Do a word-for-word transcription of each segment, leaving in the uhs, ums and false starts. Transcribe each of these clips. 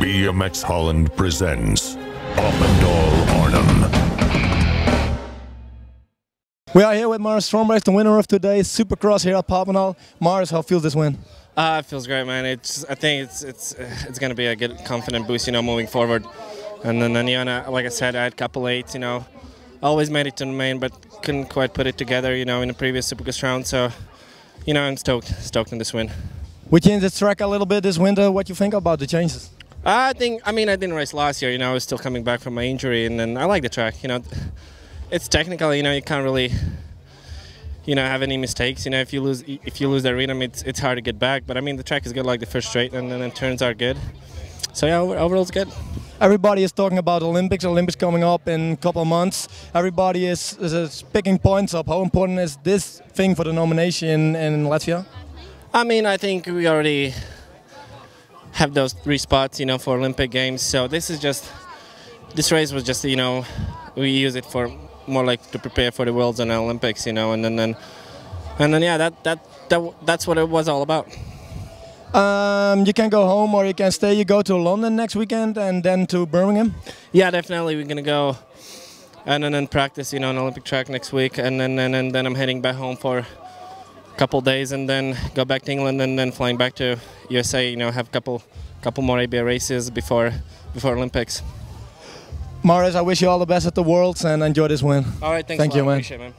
B M X Holland presents Papendal, Arnhem. We are here with Maris Stromberg, the winner of today's Supercross here at Papendal. Maris, how feels this win? Uh, it feels great, man. It's, I think it's it's it's going to be a good, confident boost, you know, moving forward. And then, you know, like I said, I had a couple eights, you know. Always made it to the main, but couldn't quite put it together, you know, in the previous Supercross round. So, you know, I'm stoked, stoked on this win. We changed the track a little bit this winter. What do you think about the changes? I think, I mean, I didn't race last year, you know, I was still coming back from my injury, and then I like the track, you know. It's technical, you know, you can't really, you know, have any mistakes, you know, if you lose if you lose that rhythm, it's, it's hard to get back. But I mean, the track is good, like the first straight, and then the turns are good. So yeah, overall it's good. Everybody is talking about Olympics, Olympics coming up in a couple of months. Everybody is, is, is picking points up. How important is this thing for the nomination in, in Latvia? I mean, I think we already have those three spots, you know, for Olympic Games. So this is just, this race was just, you know, we use it for more like to prepare for the Worlds and the Olympics, you know, and then, then and then yeah, that, that that that's what it was all about. Um, you can go home or you can stay. You go to London next weekend and then to Birmingham? Yeah, definitely. We're going to go and then, then practice, you know, on Olympic track next week. And then, and, and then I'm heading back home for a couple days and then go back to England and then flying back to U S A, you know, have a couple, couple more A B A races before, before Olympics. Maris, I wish you all the best at the Worlds and enjoy this win. All right, thanks Thank a lot. You, man.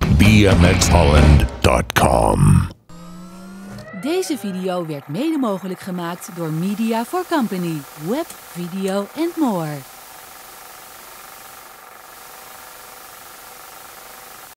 Appreciate it, man. B M X Holland dot com. Deze video werd mede mogelijk gemaakt door Media for Company, Web, Video and More.